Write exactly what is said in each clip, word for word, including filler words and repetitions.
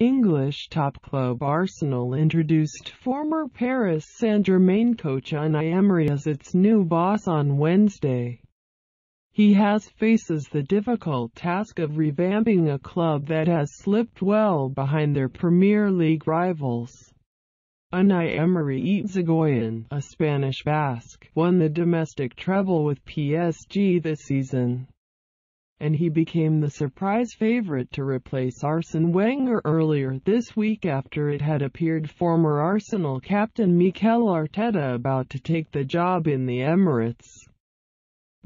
English top club Arsenal introduced former Paris Saint-Germain coach Unai Emery as its new boss on Wednesday. He has faces the difficult task of revamping a club that has slipped well behind their Premier League rivals. Unai Emery Etxeberria, a Spanish Basque, won the domestic treble with P S G this season, and he became the surprise favorite to replace Arsene Wenger earlier this week after it had appeared former Arsenal captain Mikel Arteta about to take the job in the Emirates.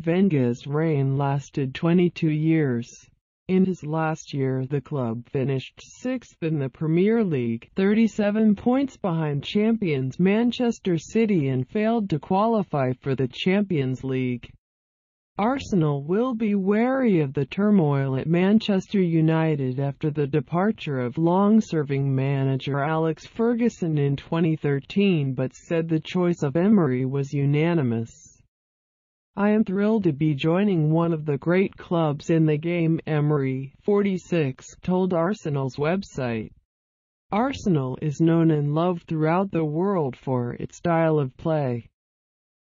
Wenger's reign lasted twenty-two years. In his last year the club finished sixth in the Premier League, thirty-seven points behind champions Manchester City, and failed to qualify for the Champions League. Arsenal will be wary of the turmoil at Manchester United after the departure of long-serving manager Alex Ferguson in twenty thirteen, but said the choice of Emery was unanimous. "I am thrilled to be joining one of the great clubs in the game," Emery, forty-six, told Arsenal's website. Arsenal is known and loved throughout the world for its style of play,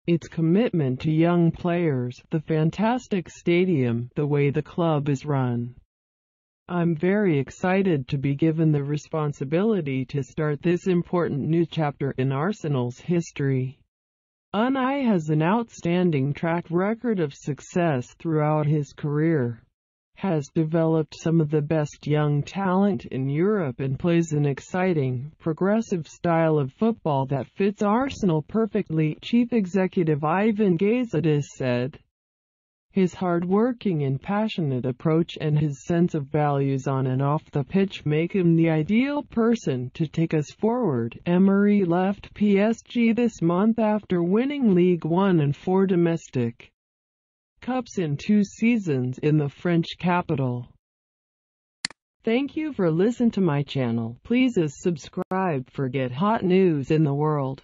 its commitment to young players, the fantastic stadium, the way the club is run. "I'm very excited to be given the responsibility to start this important new chapter in Arsenal's history." Unai has an outstanding track record of success throughout his career, has developed some of the best young talent in Europe, and plays an exciting, progressive style of football that fits Arsenal perfectly, Chief Executive Ivan Gazidis said. "His hard-working and passionate approach and his sense of values on and off the pitch make him the ideal person to take us forward." Emery left P S G this month after winning Ligue one and four domestic cups in two seasons in the French capital. Thank you for listening to my channel. Please subscribe for get hot news in the world.